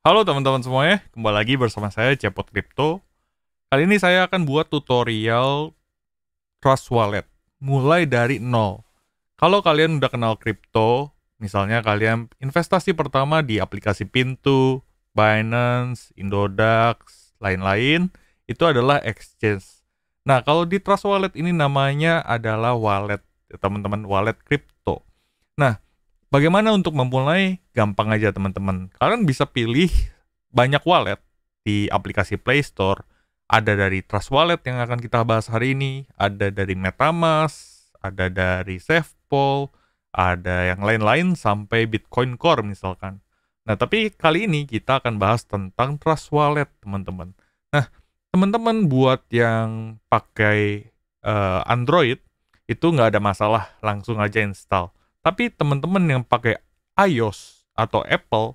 Halo teman-teman semuanya, kembali lagi bersama saya Cepot Kripto. Kali ini saya akan buat tutorial Trust Wallet, mulai dari nol. Kalau kalian udah kenal kripto, misalnya kalian investasi pertama di aplikasi Pintu, Binance, Indodax, lain-lain, itu adalah exchange. Nah, kalau di Trust Wallet ini namanya adalah wallet, teman-teman, wallet kripto. Nah, bagaimana untuk memulai? Gampang aja teman-teman. Kalian bisa pilih banyak wallet di aplikasi Play Store. Ada dari Trust Wallet yang akan kita bahas hari ini, ada dari MetaMask, ada dari SafePal, ada yang lain-lain sampai Bitcoin Core misalkan. Nah, tapi kali ini kita akan bahas tentang Trust Wallet, teman-teman. Nah, teman-teman buat yang pakai Android itu nggak ada masalah, langsung aja install. Tapi teman-teman yang pakai iOS atau Apple,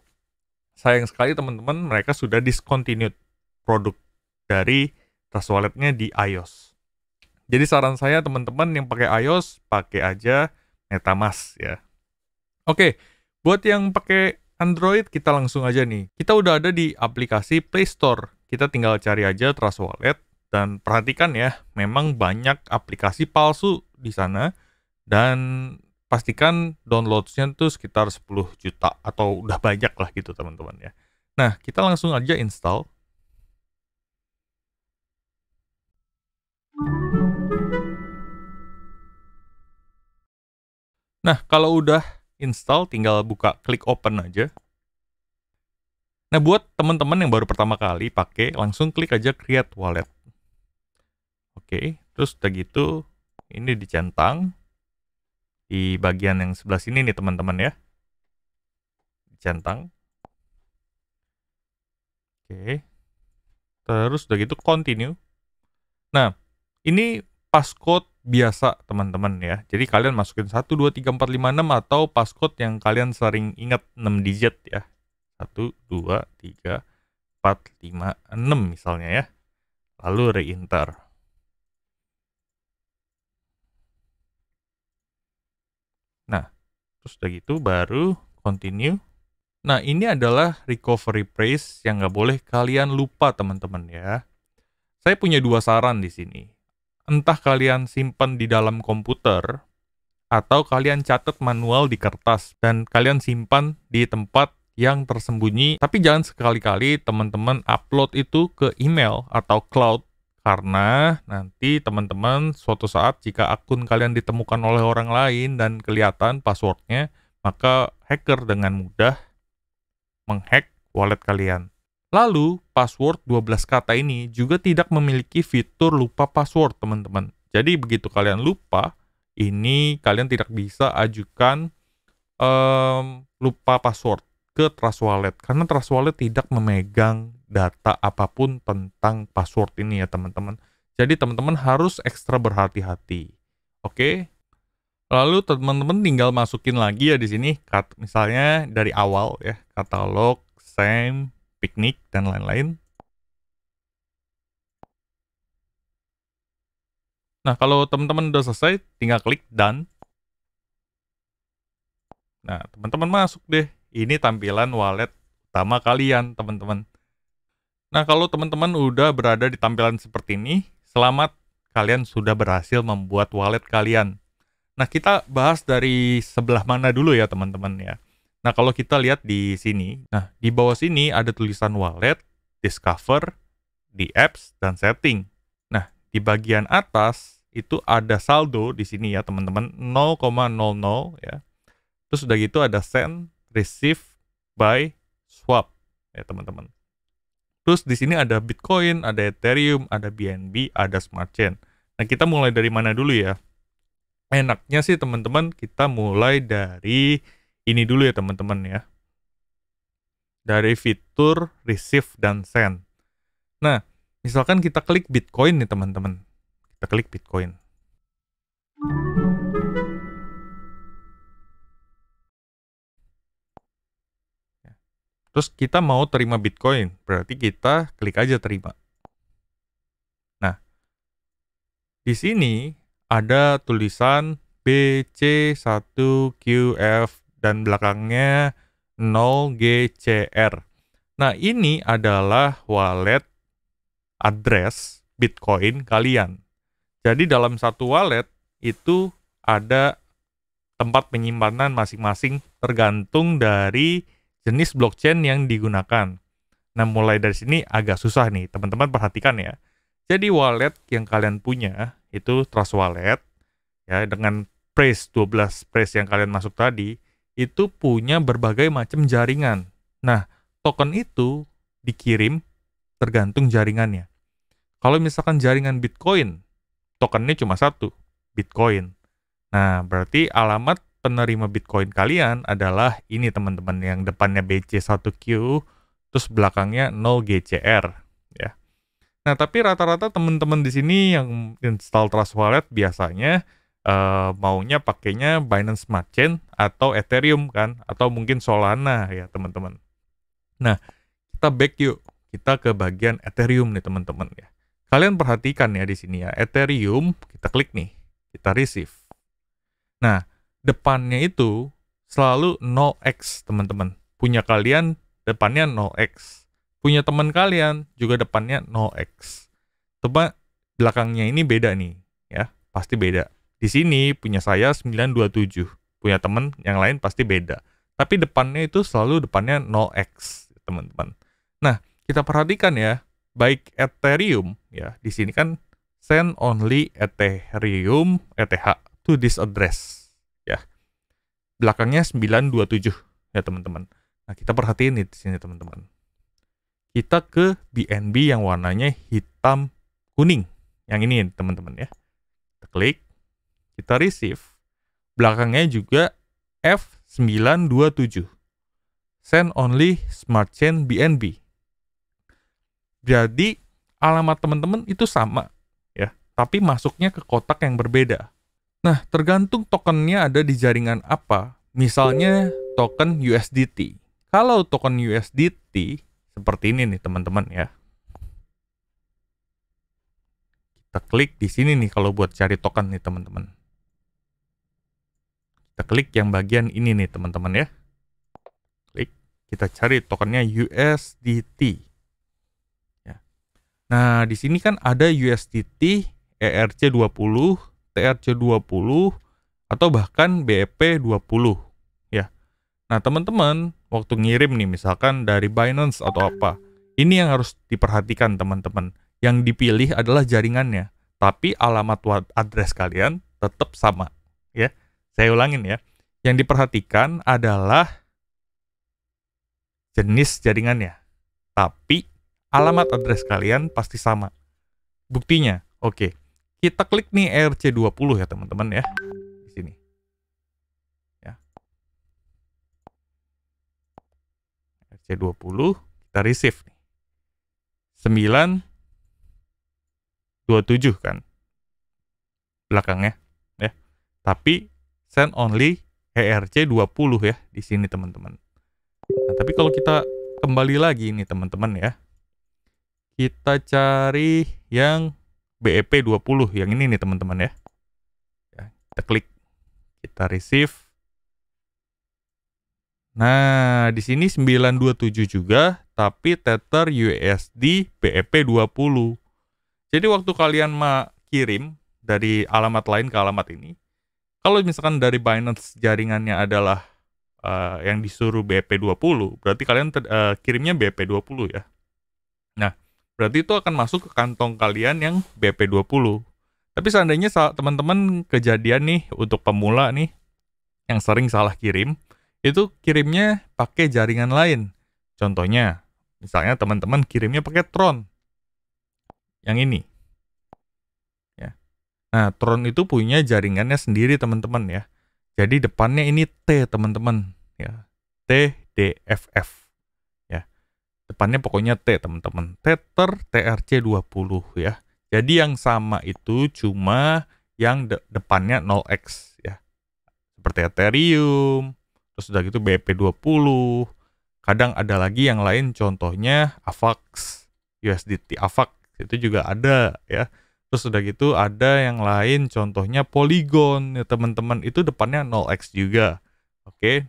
sayang sekali teman-teman, mereka sudah discontinued produk dari Trust Wallet-nya di iOS. Jadi saran saya teman-teman yang pakai iOS, pakai aja MetaMask ya. Oke, buat yang pakai Android, kita langsung aja nih. Kita udah ada di aplikasi Play Store. Kita tinggal cari aja Trust Wallet, dan perhatikan ya, memang banyak aplikasi palsu di sana, dan pastikan downloads-nya tuh sekitar 10 juta atau udah banyak lah gitu teman-teman ya. Nah, kita langsung aja install. Nah, kalau udah install tinggal buka, klik open aja. Nah, buat teman-teman yang baru pertama kali pakai, langsung klik aja create wallet. Oke, terus udah gitu ini dicentang di bagian yang sebelah sini nih teman-teman ya, centang. Oke, terus udah gitu continue. Nah, ini passcode biasa teman-teman ya, jadi kalian masukin 1, 2, 3, 4, 5, 6 atau passcode yang kalian sering ingat 6 digit ya, 1, 2, 3, 4, 5, 6 misalnya ya, lalu re-enter. Nah, terus udah gitu baru continue. Nah, ini adalah recovery price yang nggak boleh kalian lupa teman-teman ya. Saya punya dua saran di sini. Entah kalian simpan di dalam komputer, atau kalian catat manual di kertas, dan kalian simpan di tempat yang tersembunyi. Tapi jangan sekali-kali teman-teman upload itu ke email atau cloud, karena nanti teman-teman suatu saat jika akun kalian ditemukan oleh orang lain dan kelihatan passwordnya, maka hacker dengan mudah menghack wallet kalian. Lalu password 12 kata ini juga tidak memiliki fitur lupa password teman-teman. Jadi begitu kalian lupa, ini kalian tidak bisa ajukan lupa password ke Trust Wallet, karena Trust Wallet tidak memegang data apapun tentang password ini ya teman-teman. Jadi teman-teman harus ekstra berhati-hati. Oke. Lalu teman-teman tinggal masukin lagi ya di sini, misalnya dari awal ya, katalog, same, piknik dan lain-lain. Nah, kalau teman-teman udah selesai, tinggal klik done. Nah, teman-teman masuk deh. Ini tampilan wallet utama kalian, teman-teman. Nah, kalau teman-teman udah berada di tampilan seperti ini, selamat, kalian sudah berhasil membuat wallet kalian. Nah, kita bahas dari sebelah mana dulu ya, teman-teman ya. Nah, kalau kita lihat di sini, nah, di bawah sini ada tulisan wallet, discover, di apps, dan setting. Nah, di bagian atas itu ada saldo di sini ya, teman-teman, 0,00 ya. Terus udah gitu ada send, receive by swap ya teman-teman. Terus di sini ada Bitcoin, ada Ethereum, ada BNB, ada Smart Chain. Nah, kita mulai dari mana dulu ya? Enaknya sih teman-teman kita mulai dari ini dulu ya teman-teman ya. Dari fitur receive dan send. Nah, misalkan kita klik Bitcoin nih teman-teman. Kita klik Bitcoin. Terus kita mau terima Bitcoin, berarti kita klik aja terima. Nah, di sini ada tulisan BC1QF dan belakangnya 0GCR. Nah, ini adalah wallet address Bitcoin kalian. Jadi dalam satu wallet itu ada tempat penyimpanan masing-masing tergantung dari jenis blockchain yang digunakan. Nah, mulai dari sini agak susah nih, teman-teman perhatikan ya. Jadi wallet yang kalian punya itu Trust Wallet ya, dengan phrase 12 phrase yang kalian masuk tadi itu punya berbagai macam jaringan. Nah, token itu dikirim tergantung jaringannya. Kalau misalkan jaringan Bitcoin, tokennya cuma satu, Bitcoin. Nah, berarti alamat penerima Bitcoin kalian adalah ini teman-teman, yang depannya BC1Q, terus belakangnya 0GCR. Ya. Nah, tapi rata-rata teman-teman di sini yang install Trust Wallet biasanya maunya pakainya Binance Smart Chain atau Ethereum kan, atau mungkin Solana ya teman-teman. Nah, kita back yuk. Kita ke bagian Ethereum nih teman-teman ya. Kalian perhatikan ya di sini ya, Ethereum, kita klik nih, kita receive. Nah, depannya itu selalu 0x teman-teman. Punya kalian depannya 0x. Punya teman kalian juga depannya 0x. Coba belakangnya ini beda nih ya, pasti beda. Di sini punya saya 927, punya teman yang lain pasti beda. Tapi depannya itu selalu depannya 0x, teman-teman. Nah, kita perhatikan ya, baik Ethereum ya, di sini kan send only Ethereum ETH to this address ya. Belakangnya 927 ya, teman-teman. Nah, kita perhatiin nih di sini, teman-teman. Kita ke BNB yang warnanya hitam kuning, yang ini teman-teman ya. Kita klik, kita receive. Belakangnya juga F927, send only smart chain BNB. Jadi alamat teman-teman itu sama ya, tapi masuknya ke kotak yang berbeda. Nah, tergantung tokennya ada di jaringan apa. Misalnya token USDT. Kalau token USDT seperti ini nih teman-teman ya. Kita klik di sini nih kalau buat cari token nih teman-teman. Kita klik yang bagian ini nih teman-teman ya. Klik, kita cari tokennya USDT. Ya. Nah, di sini kan ada USDT, ERC20, TRC20, atau bahkan BEP20. Ya. Nah, teman-teman, waktu ngirim nih misalkan dari Binance atau apa, ini yang harus diperhatikan teman-teman. Yang dipilih adalah jaringannya, tapi alamat address kalian tetap sama. Ya. Saya ulangin ya, yang diperhatikan adalah jenis jaringannya, tapi alamat address kalian pasti sama. Buktinya, oke, kita klik nih ERC20 ya teman-teman ya, di sini. Ya. ERC20, kita receive nih. 927 kan, belakangnya, ya. Tapi send only ERC20 ya di sini teman-teman. Nah, tapi kalau kita kembali lagi nih teman-teman ya. Kita cari yang BEP20 yang ini nih teman-teman ya. Ya, kita klik, kita receive. Nah, di sini 927 juga tapi tether USD BEP20. Jadi waktu kalian mau kirim dari alamat lain ke alamat ini, kalau misalkan dari Binance jaringannya adalah yang disuruh BEP20, berarti kalian kirimnya BEP20 ya. Nah, berarti itu akan masuk ke kantong kalian yang BEP20. Tapi seandainya teman-teman kejadian nih untuk pemula nih yang sering salah kirim, itu kirimnya pakai jaringan lain. Contohnya, misalnya teman-teman kirimnya pakai Tron. Yang ini. Nah, Tron itu punya jaringannya sendiri teman-teman ya. Jadi depannya ini T teman-teman ya. TDFF ya. Depannya pokoknya T teman-teman. Tether TRC20 ya. Jadi yang sama itu cuma yang depannya 0x ya. Seperti Ethereum, terus udah gitu BEP20. Kadang ada lagi yang lain contohnya AVAX, USDT AVAX itu juga ada ya. Terus udah gitu ada yang lain contohnya Polygon ya teman-teman, itu depannya 0x juga. Oke.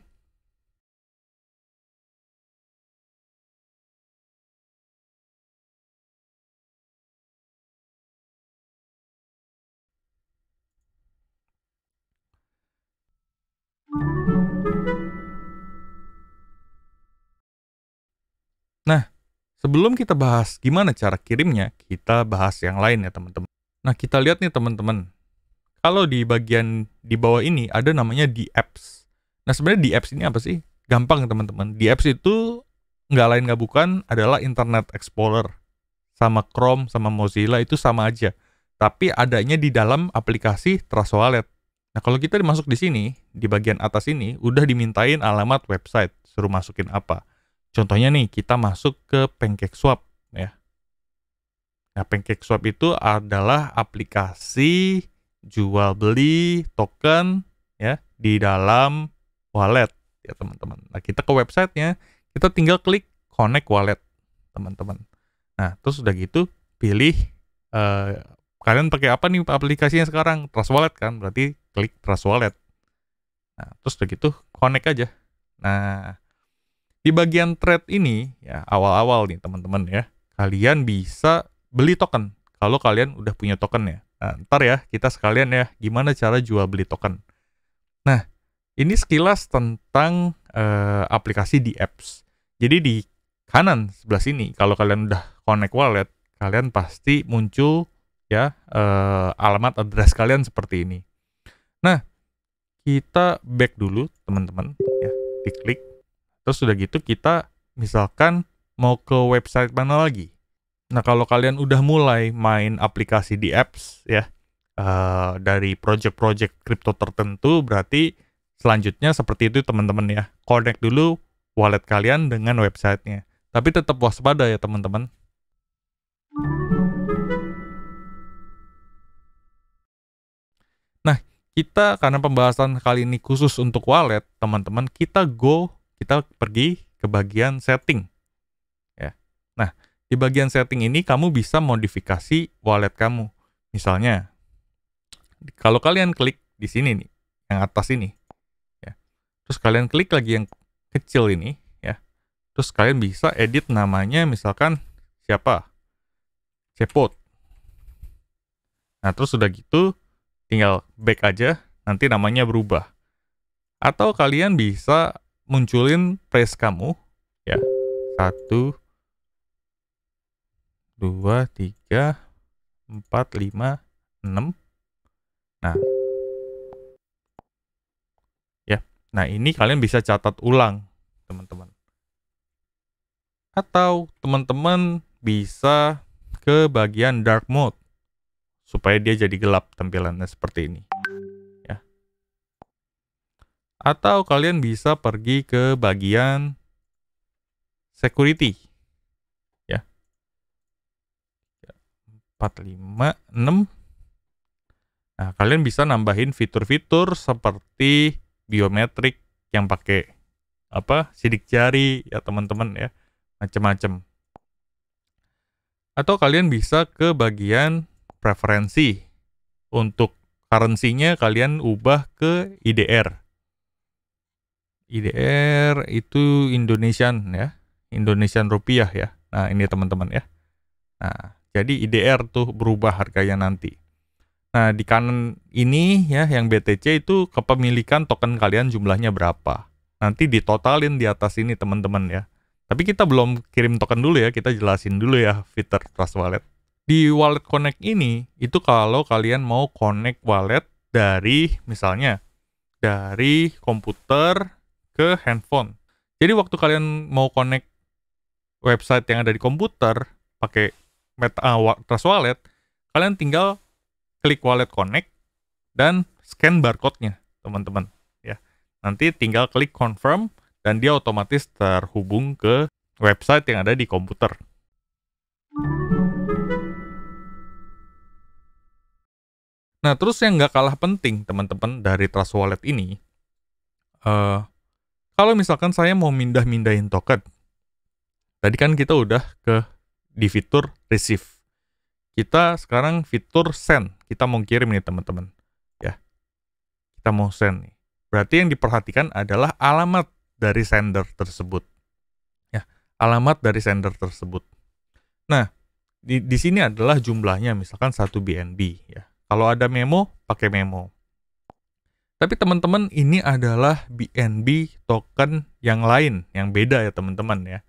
Sebelum kita bahas gimana cara kirimnya, kita bahas yang lain ya teman-teman. Nah, kita lihat nih teman-teman. Kalau di bagian di bawah ini ada namanya Dapps. Nah, sebenarnya Dapps ini apa sih? Gampang teman-teman. Dapps itu nggak lain nggak bukan adalah Internet Explorer. Sama Chrome, sama Mozilla itu sama aja. Tapi adanya di dalam aplikasi Trust Wallet. Nah, kalau kita masuk di sini, di bagian atas ini, udah dimintain alamat website. Suruh masukin apa. Contohnya nih, kita masuk ke Pancake Swap ya. Nah, Pancake Swap itu adalah aplikasi jual beli token ya di dalam wallet ya teman-teman. Nah, kita ke websitenya, kita tinggal klik connect wallet teman-teman. Nah, terus udah gitu pilih kalian pakai apa nih aplikasinya sekarang? Trust Wallet kan, berarti klik Trust Wallet. Nah, terus udah gitu connect aja. Nah, di bagian trade ini, ya awal-awal nih teman-teman ya, kalian bisa beli token kalau kalian udah punya token ya. Nah, ntar ya, kita sekalian ya, gimana cara jual beli token. Nah, ini sekilas tentang aplikasi Dapps. Jadi di kanan sebelah sini, kalau kalian udah connect wallet, kalian pasti muncul ya alamat address kalian seperti ini. Nah, kita back dulu teman-teman ya, diklik. Terus udah gitu kita misalkan mau ke website mana lagi. Nah, kalau kalian udah mulai main aplikasi Dapps ya, dari project-project kripto tertentu, berarti selanjutnya seperti itu teman-teman ya. Connect dulu wallet kalian dengan websitenya. Tapi tetap waspada ya teman-teman. Nah, kita karena pembahasan kali ini khusus untuk wallet, teman-teman, kita pergi ke bagian setting ya. Nah, di bagian setting ini kamu bisa modifikasi wallet kamu. Misalnya kalau kalian klik di sini nih, yang atas ini ya, terus kalian klik lagi yang kecil ini ya, terus kalian bisa edit namanya, misalkan siapa, Cepot. Nah, terus udah gitu tinggal back aja, nanti namanya berubah. Atau kalian bisa munculin price kamu ya, 1 2 3 4 5 6. Nah ya, nah ini kalian bisa catat ulang teman-teman, atau teman-teman bisa ke bagian dark mode supaya dia jadi gelap tampilannya seperti ini. Atau kalian bisa pergi ke bagian security ya, 4, 5, 6. Nah, kalian bisa nambahin fitur-fitur seperti biometrik yang pakai apa, sidik jari ya teman-teman ya, macam-macam. Atau kalian bisa ke bagian preferensi, untuk currency-nya kalian ubah ke IDR. IDR itu Indonesian ya, Indonesian rupiah ya. Nah, ini teman-teman ya. Nah, jadi IDR tuh berubah harganya nanti. Nah, di kanan ini ya, yang BTC itu kepemilikan token kalian jumlahnya berapa. Nanti ditotalin di atas ini teman-teman ya. Tapi kita belum kirim token dulu ya, kita jelasin dulu ya fitur Trust Wallet. Di Wallet Connect ini, itu kalau kalian mau connect wallet dari, misalnya, dari komputer ke handphone. Jadi waktu kalian mau connect website yang ada di komputer pakai Trust Wallet, kalian tinggal klik wallet connect dan scan barcode-nya, teman-teman ya. Nanti tinggal klik confirm dan dia otomatis terhubung ke website yang ada di komputer. Nah, terus yang nggak kalah penting, teman-teman, dari Trust Wallet ini, kalau misalkan saya mau mindah-mindahin token, tadi kan kita udah di fitur receive. Kita sekarang fitur send. Kita mau kirim nih teman-teman. Ya, kita mau send nih. Berarti yang diperhatikan adalah alamat dari sender tersebut. Ya, alamat dari sender tersebut. Nah, di sini adalah jumlahnya, misalkan 1 BNB. Ya, kalau ada memo, pakai memo. Tapi teman-teman, ini adalah BNB token yang lain, yang beda ya teman-teman ya.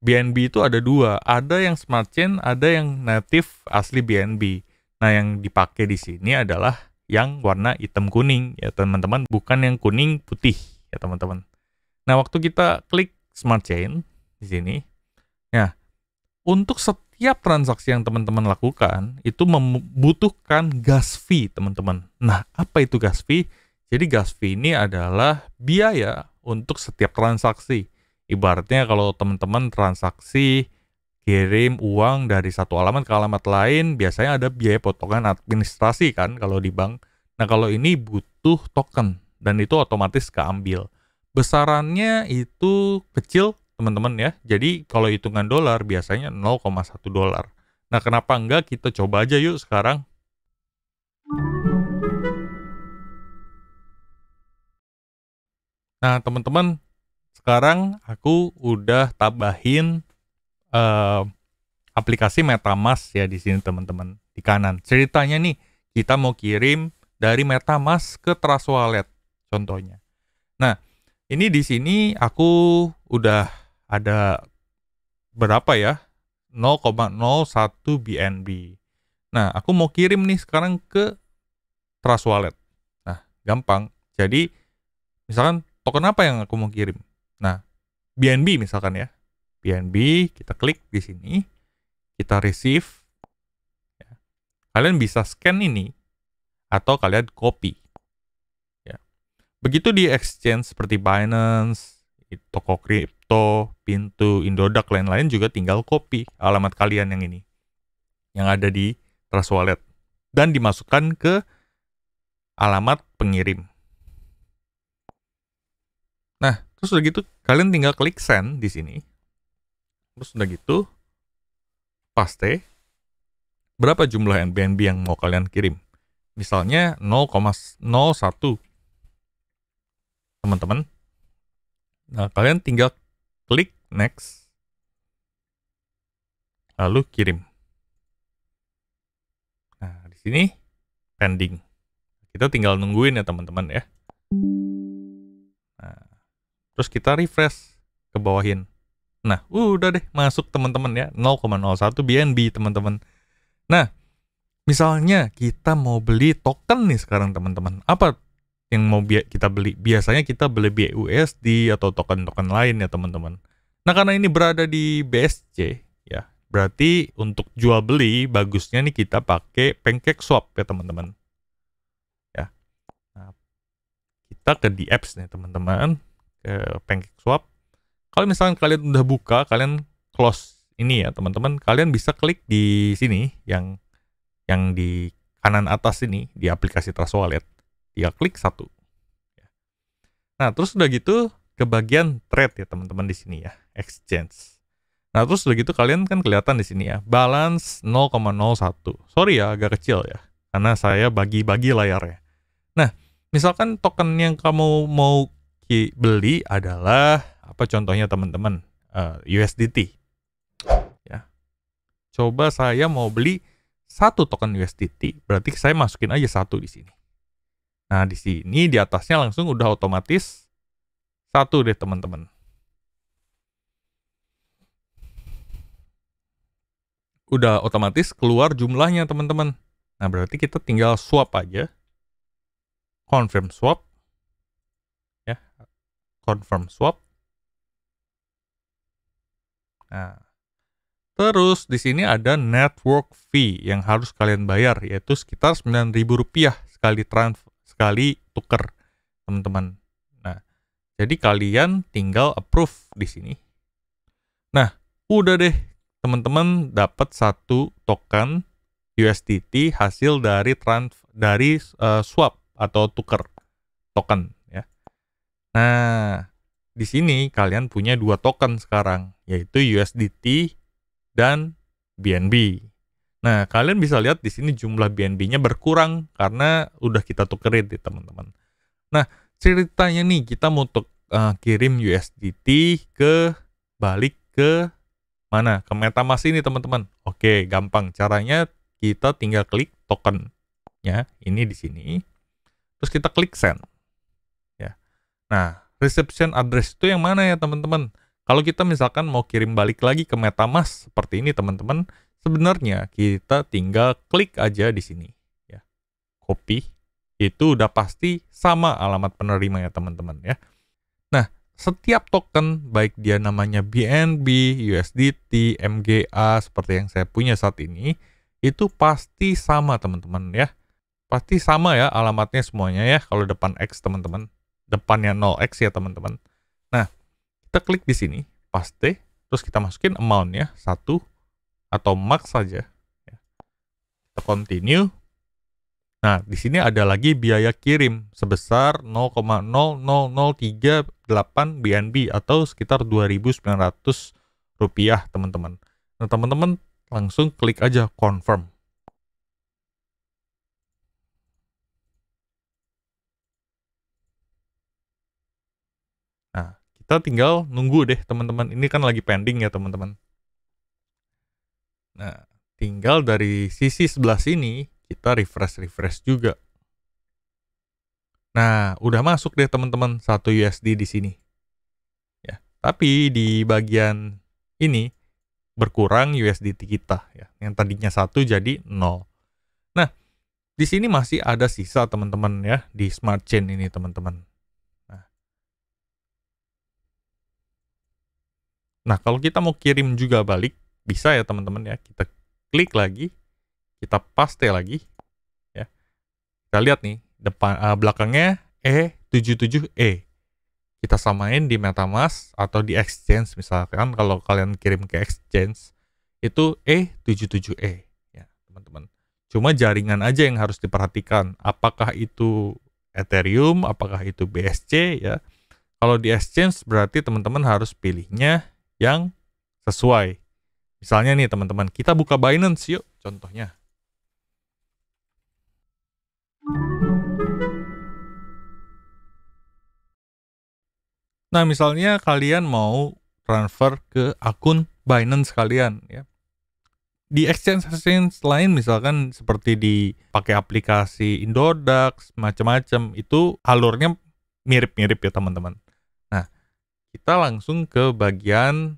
BNB itu ada dua, ada yang smart chain, ada yang native asli BNB. Nah, yang dipakai di sini adalah yang warna hitam kuning ya teman-teman, bukan yang kuning putih ya teman-teman. Nah, waktu kita klik smart chain di sini, ya untuk setiap transaksi yang teman-teman lakukan itu membutuhkan gas fee teman-teman. Nah, apa itu gas fee? Jadi gas fee ini adalah biaya untuk setiap transaksi. Ibaratnya kalau teman-teman transaksi kirim uang dari satu alamat ke alamat lain, biasanya ada biaya potongan administrasi kan kalau di bank. Nah, kalau ini butuh token dan itu otomatis keambil. Besarannya itu kecil teman-teman ya. Jadi kalau hitungan dolar biasanya 0,1 dolar. Nah, kenapa enggak kita coba aja yuk sekarang. Nah, teman-teman, sekarang aku udah tambahin aplikasi MetaMask ya di sini teman-teman, di kanan. Ceritanya nih, kita mau kirim dari MetaMask ke Trust Wallet contohnya. Nah, ini di sini aku udah ada berapa ya? 0,01 BNB. Nah, aku mau kirim nih sekarang ke Trust Wallet. Nah, gampang. Jadi misalkan token apa yang aku mau kirim? Nah, BNB misalkan ya. BNB, kita klik di sini. Kita receive. Ya. Kalian bisa scan ini. Atau kalian copy. Ya. Begitu di exchange seperti Binance, Toko Kripto, Pintu, Indodax, lain-lain juga tinggal copy alamat kalian yang ini. Yang ada di Trust Wallet. Dan dimasukkan ke alamat pengirim. Nah, terus udah gitu kalian tinggal klik send di sini. Terus udah gitu paste berapa jumlah BNB yang mau kalian kirim. Misalnya 0,01 teman-teman. Nah, kalian tinggal klik next lalu kirim. Nah, di sini pending. Kita tinggal nungguin ya teman-teman ya. Nah, terus kita refresh ke bawahin. Nah, udah deh masuk teman-teman ya, 0,01 BNB teman-teman. Nah, misalnya kita mau beli token nih sekarang teman-teman. Apa yang mau kita beli? Biasanya kita beli BUSD atau token-token lain ya teman-teman. Nah, karena ini berada di BSC ya, berarti untuk jual beli bagusnya nih kita pakai Pancake Swap ya teman-teman. Ya. Nah, kita ke di apps nih teman-teman. Pancake Swap. Kalau misalkan kalian udah buka, kalian close ini ya teman-teman. Kalian bisa klik di sini yang di kanan atas ini di aplikasi Trust Wallet. Ya, klik satu. Nah, terus udah gitu ke bagian trade ya teman-teman di sini ya, exchange. Nah, terus udah gitu kalian kan kelihatan di sini ya, balance 0,01. Sorry ya, agak kecil ya, karena saya bagi-bagi layarnya. Nah, misalkan token yang kamu mau beli adalah apa contohnya teman-teman, USDT ya. Coba saya mau beli satu token USDT, berarti saya masukin aja satu di sini. Nah, di sini di atasnya langsung udah otomatis satu deh teman-teman. Udah otomatis keluar jumlahnya teman-teman. Nah, berarti kita tinggal swap aja, confirm swap. Confirm swap. Nah, terus di sini ada network fee yang harus kalian bayar, yaitu sekitar Rp9.000 sekali tuker, teman-teman. Nah, jadi kalian tinggal approve di sini. Nah, udah deh, teman-teman dapat satu token USDT hasil dari swap atau tuker token. Nah, di sini kalian punya dua token sekarang, yaitu USDT dan BNB. Nah, kalian bisa lihat di sini jumlah BNB-nya berkurang karena udah kita tukerin ya teman-teman. Nah, ceritanya nih kita mau kirim USDT balik ke mana? Ke MetaMask ini teman-teman. Oke, gampang. Caranya kita tinggal klik tokennya ini di sini. Terus kita klik send. Nah, reception address itu yang mana ya teman-teman? Kalau kita misalkan mau kirim balik lagi ke MetaMask seperti ini teman-teman, sebenarnya kita tinggal klik aja di sini ya. Copy. Itu udah pasti sama alamat penerima ya teman-teman ya. Nah, setiap token baik dia namanya BNB, USDT, MGA seperti yang saya punya saat ini, itu pasti sama teman-teman ya. Pasti sama ya alamatnya semuanya ya, kalau depan X teman-teman. Depannya 0x ya teman-teman. Nah, kita klik di sini, paste, terus kita masukin amount-nya 1 atau max saja. Kita continue. Nah, di sini ada lagi biaya kirim sebesar 0,0038 BNB atau sekitar Rp2.900 teman-teman. Nah, teman-teman langsung klik aja confirm. Nah, kita tinggal nunggu deh teman-teman. Ini kan lagi pending ya teman-teman. Nah, tinggal dari sisi sebelah sini kita refresh juga. Nah, udah masuk deh teman-teman 1 USD di sini. Ya, tapi di bagian ini berkurang USDT kita ya. Yang tadinya 1 jadi 0. Nah, di sini masih ada sisa teman-teman ya di smart chain ini teman-teman. Nah, kalau kita mau kirim juga balik bisa ya teman-teman ya. Kita klik lagi, kita paste lagi ya. Kita lihat nih depan belakangnya E77E. Kita samain di MetaMask atau di exchange misalkan, kalau kalian kirim ke exchange itu E77E ya, teman-teman. Cuma jaringan aja yang harus diperhatikan, apakah itu Ethereum, apakah itu BSC ya. Kalau di exchange berarti teman-teman harus pilihnya yang sesuai. Misalnya nih teman-teman, kita buka Binance yuk contohnya. Nah, misalnya kalian mau transfer ke akun Binance kalian ya. Di exchange lain misalkan seperti di pakai aplikasi Indodax macam-macam, itu alurnya mirip-mirip ya teman-teman. Nah, kita langsung ke bagian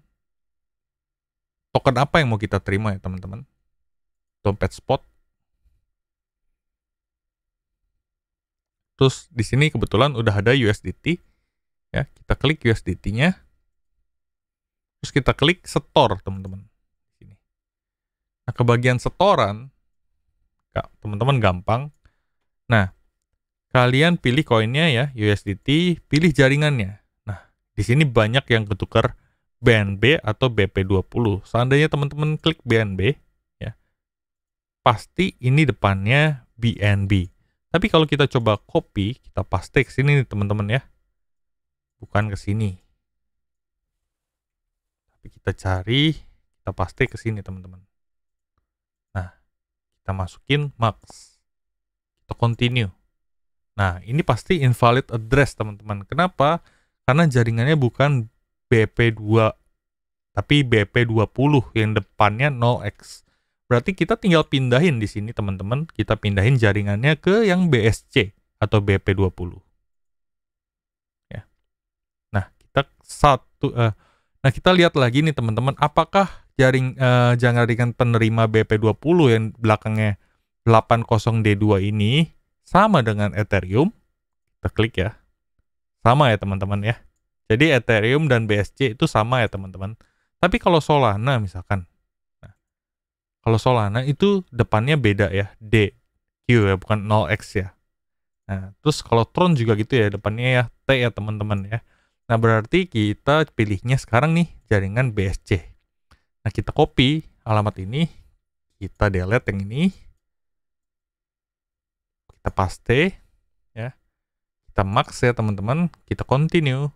token apa yang mau kita terima ya teman-teman. Dompet spot. Terus di sini kebetulan udah ada USDT ya, kita klik USDT-nya. Terus kita klik setor teman-teman sini. Nah, ke bagian setoran teman-teman gampang. Nah, kalian pilih koinnya ya, USDT, pilih jaringannya. Nah, di sini banyak yang ketukar BNB atau BP20. Seandainya teman-teman klik BNB, ya, pasti ini depannya BNB. Tapi kalau kita coba copy, kita paste ke sini teman-teman ya. Bukan ke sini. Tapi kita cari, kita paste ke sini teman-teman. Nah, kita masukin max. Kita continue. Nah, ini pasti invalid address teman-teman. Kenapa? Karena jaringannya bukan BP2 tapi BP20 yang depannya 0x. Berarti kita tinggal pindahin di sini teman-teman, kita pindahin jaringannya ke yang BSC atau BP20. Ya. Nah, kita kita lihat lagi nih teman-teman, apakah jaringan penerima BP20 yang belakangnya 80D2 ini sama dengan Ethereum. Kita klik ya. Sama ya teman-teman ya. Jadi Ethereum dan BSC itu sama ya teman-teman. Tapi kalau Solana misalkan. Nah, kalau Solana itu depannya beda ya. DQ ya, bukan 0x ya. Nah, terus kalau Tron juga gitu ya, depannya ya T ya teman-teman ya. Nah, berarti kita pilihnya sekarang nih jaringan BSC. Nah, kita copy alamat ini. Kita delete yang ini. Kita paste ya, kita max ya teman-teman, kita continue.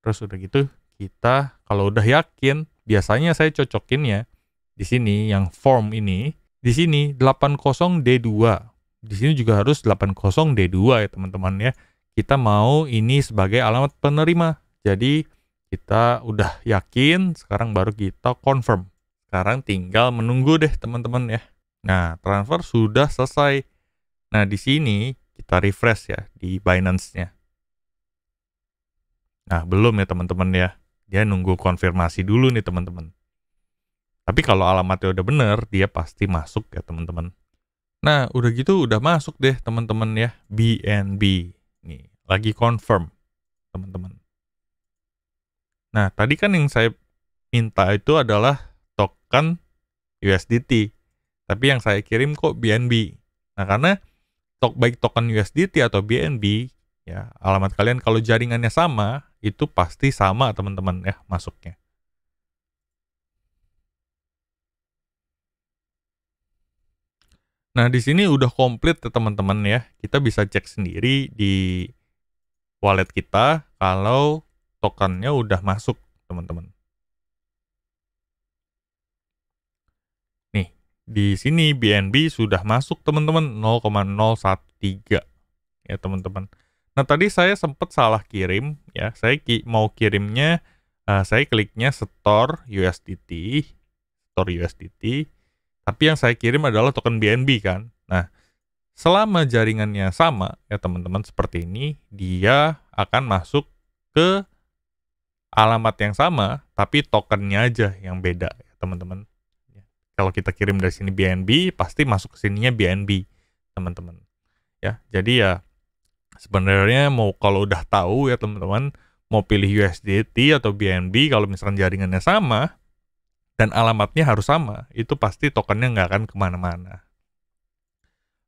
Terus udah gitu kita kalau udah yakin, biasanya saya cocokin ya di sini yang form ini, di sini 80D2, di sini juga harus 80D2 ya teman-teman ya. Kita mau ini sebagai alamat penerima, jadi kita udah yakin, sekarang baru kita confirm. Sekarang tinggal menunggu deh teman-teman ya. Nah, transfer sudah selesai. Nah, di sini kita refresh ya di Binance-nya. Nah, belum ya teman-teman ya. Dia nunggu konfirmasi dulu nih teman-teman. Tapi kalau alamatnya udah bener, dia pasti masuk ya teman-teman. Nah, udah gitu udah masuk deh teman-teman ya. BNB. Nih, lagi confirm teman-teman. Nah, tadi kan yang saya minta itu adalah token USDT. Tapi yang saya kirim kok BNB. Nah, karena baik token USDT atau BNB, ya alamat kalian kalau jaringannya sama, itu pasti sama teman-teman ya masuknya. Nah, di sini udah komplit ya teman-teman ya. Kita bisa cek sendiri di wallet kita kalau tokennya udah masuk, teman-teman. Nih, di sini BNB sudah masuk, teman-teman, 0,013 ya, teman-teman. Nah, tadi saya sempat salah kirim ya. Saya mau kirimnya saya kliknya store USDT. Tapi yang saya kirim adalah token BNB kan. Nah, selama jaringannya sama ya teman-teman seperti ini, dia akan masuk ke alamat yang sama, tapi tokennya aja yang beda ya teman-teman. Kalau kita kirim dari sini BNB, pasti masuk ke sininya BNB teman-teman. Ya, jadi ya sebenarnya mau kalau udah tahu ya teman-teman mau pilih USDT atau BNB kalau misalkan jaringannya sama, dan alamatnya harus sama, itu pasti tokennya nggak akan kemana-mana.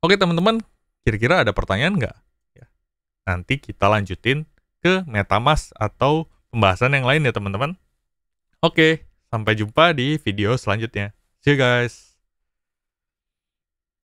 Oke teman-teman, kira-kira ada pertanyaan nggak? Ya. Nanti kita lanjutin ke MetaMask atau pembahasan yang lain ya teman-teman. Oke, sampai jumpa di video selanjutnya. See you guys!